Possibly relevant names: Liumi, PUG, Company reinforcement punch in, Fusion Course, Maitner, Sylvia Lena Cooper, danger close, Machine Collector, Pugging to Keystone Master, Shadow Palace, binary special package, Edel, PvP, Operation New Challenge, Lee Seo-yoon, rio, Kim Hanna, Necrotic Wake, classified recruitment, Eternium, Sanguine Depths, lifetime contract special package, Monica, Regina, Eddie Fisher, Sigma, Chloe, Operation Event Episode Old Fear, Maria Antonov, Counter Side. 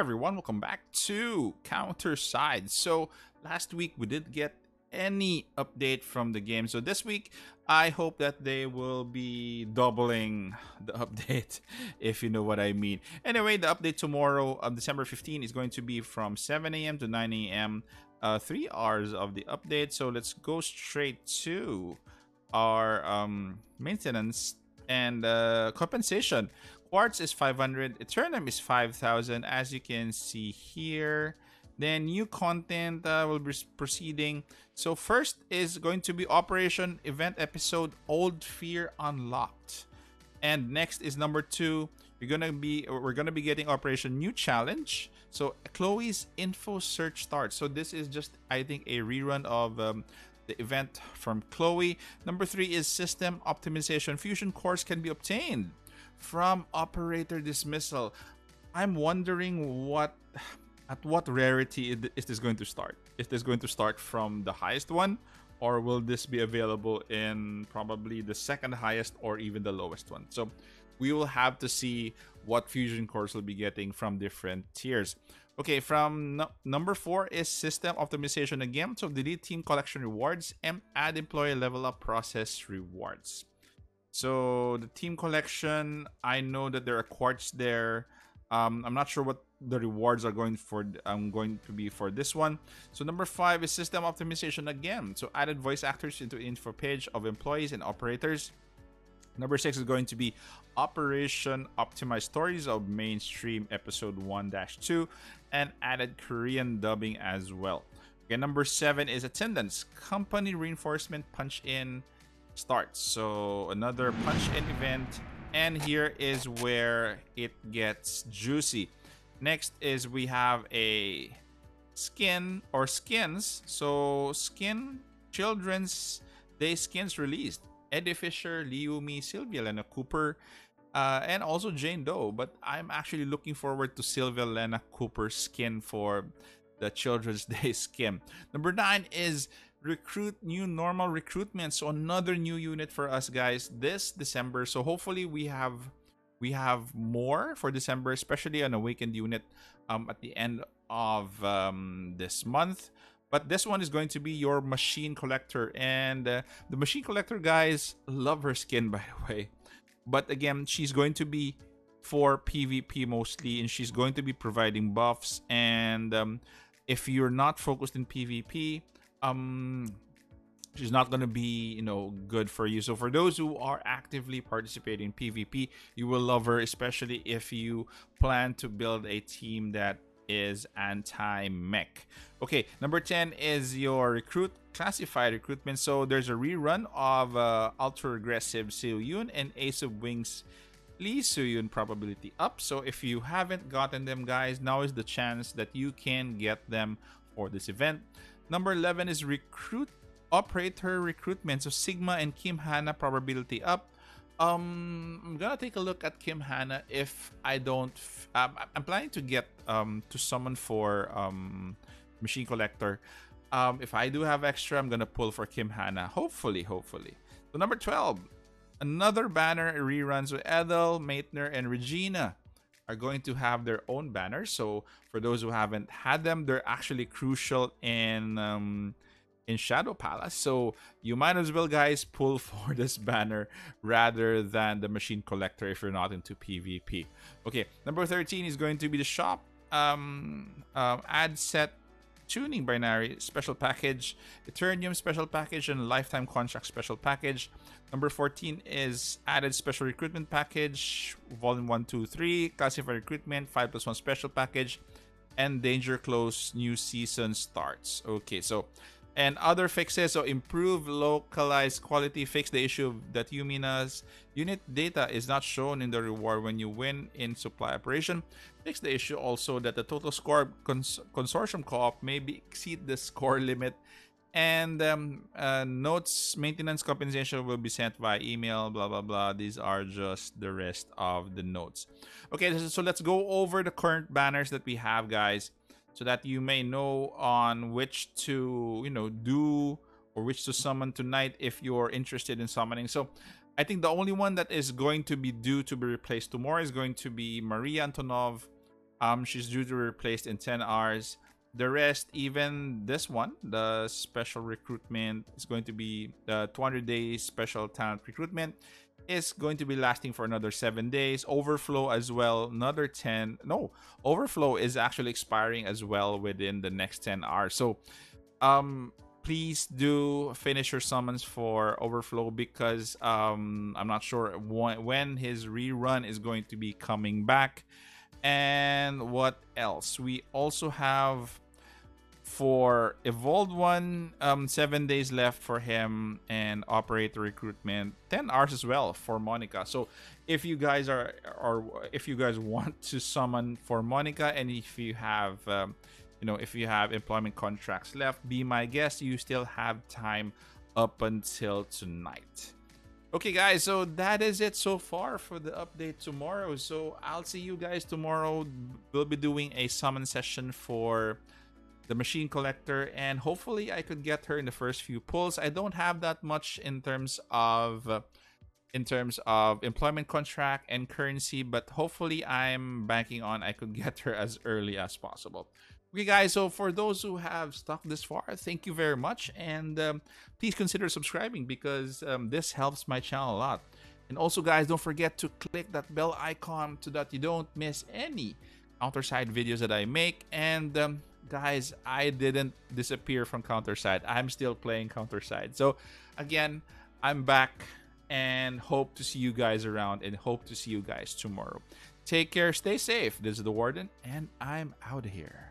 everyone, welcome back to Counter Side. So last week we didn't get any update from the game, so this week I hope that they will be doubling the update, if you know what I mean. Anyway, the update tomorrow on December 15 is going to be from 7 AM to 9 AM, 3 hours of the update. So let's go straight to our maintenance and compensation. Quartz is 500, Eternium is 5,000, as you can see here. Then new content will be proceeding. So first is going to be Operation Event Episode Old Fear Unlocked, and next is number 2. We're gonna be getting Operation New Challenge. So Chloe's info search starts. So this is just, I think, a rerun of the event from Chloe. Number 3 is System Optimization. Fusion Course can be obtained from Operator Dismissal. I'm wondering at what rarity is this going to start. Is this going to start from the highest one, or will this be available in probably the second highest or even the lowest one? So we will have to see what Fusion Course will be getting from different tiers. Okay, from number 4 is System Optimization again. So delete team collection rewards and add employee level up process rewards. So the team collection, I know that there are quartz there. I'm not sure what the rewards are going to be for this one. So number 5 is System Optimization again. So added voice actors into info page of employees and operators. Number 6 is going to be Operation Optimized Stories of Mainstream Episode 1-2, and added Korean dubbing as well. Okay, number 7 is Attendance. Company Reinforcement Punch In starts. So another punch in event, and here is where it gets juicy. Next is we have a skin or skins. So skin children's day skins released. Eddie Fisher, Liumi, Sylvia Lena Cooper, and also Jane Doe. But I'm actually looking forward to Sylvia Lena Cooper's skin for the Children's Day skin. Number 9 is Recruit New Normal Recruitment. So another new unit for us, guys, this December. So hopefully we have more for December, especially an awakened unit at the end of this month. But this one is going to be your Machine Collector, and the Machine Collector, guys, love her skin, by the way. But again, she's going to be for PvP mostly, and she's going to be providing buffs. And if you're not focused in PvP, she's not going to be, you know, good for you. So for those who are actively participating in PvP, you will love her, especially if you plan to build a team that is anti-mech. Okay, number 10 is your Recruit Classified Recruitment. So there's a rerun of Ultra Aggressive Seo-yoon and Ace of Wings Lee Seo-yoon probability up. So if you haven't gotten them, guys, now is the chance that you can get them for this event. Number 11 is Recruit Operator Recruitment. So Sigma and Kim Hanna probability up. I'm gonna take a look at Kim Hanna if I don't. I'm planning to get to summon for Machine Collector. If I do have extra, I'm gonna pull for Kim Hanna. Hopefully. So number 12, another banner reruns with Edel, Maitner, and Regina. Are going to have their own banners. So for those who haven't had them, they're actually crucial in Shadow Palace. So you might as well, guys, pull for this banner rather than the Machine Collector if you're not into PvP. Okay, number 13 is going to be the shop ad set tuning binary special package, Eternium special package, and lifetime contract special package. Number 14 is added special recruitment package, volume 1, 2, 3, classified recruitment, 5+1 special package, and danger close new season starts. Okay, so and other fixes. So improve localized quality, fix the issue that Yumina's unit data is not shown in the reward when you win in supply operation. Fix the issue also that the total score consortium co-op may exceed the score limit. And notes, maintenance compensation will be sent by email, blah blah blah. These are just the rest of the notes. Okay, so let's go over the current banners that we have, guys, so that you may know on which to, you know, do or which to summon tonight if you're interested in summoning. So I think the only one that is going to be due to be replaced tomorrow is going to be Maria Antonov She's due to be replaced in 10 hours. The rest, even this one, the special recruitment, is going to be the 200-day special talent recruitment. Is going to be lasting for another 7 days. Overflow as well, another 10. No, overflow is actually expiring as well within the next 10 hours. So please do finish your summons for overflow, because I'm not sure when his rerun is going to be coming back. And what else? We also have for evolved one, 7 days left for him, and operator recruitment 10 hours as well for Monica. So if you guys are, or if you guys want to summon for Monica, and if you have you know, if you have employment contracts left, be my guest, you still have time up until tonight. Okay guys, so that is it so far for the update tomorrow. So I'll see you guys tomorrow. We'll be doing a summon session for the Machine Collector, and hopefully I could get her in the first few pulls. I don't have that much in terms of employment contract and currency, but hopefully I'm banking on I could get her as early as possible. Okay guys, so for those who have stuck this far, thank you very much, and please consider subscribing, because this helps my channel a lot. And also guys, don't forget to click that bell icon so that you don't miss any Counter Side videos that I make. And guys, I didn't disappear from Counter Side. I'm still playing Counter Side. So again, I'm back, and hope to see you guys around, and hope to see you guys tomorrow. Take care, stay safe. This is the Warden, and I'm out of here.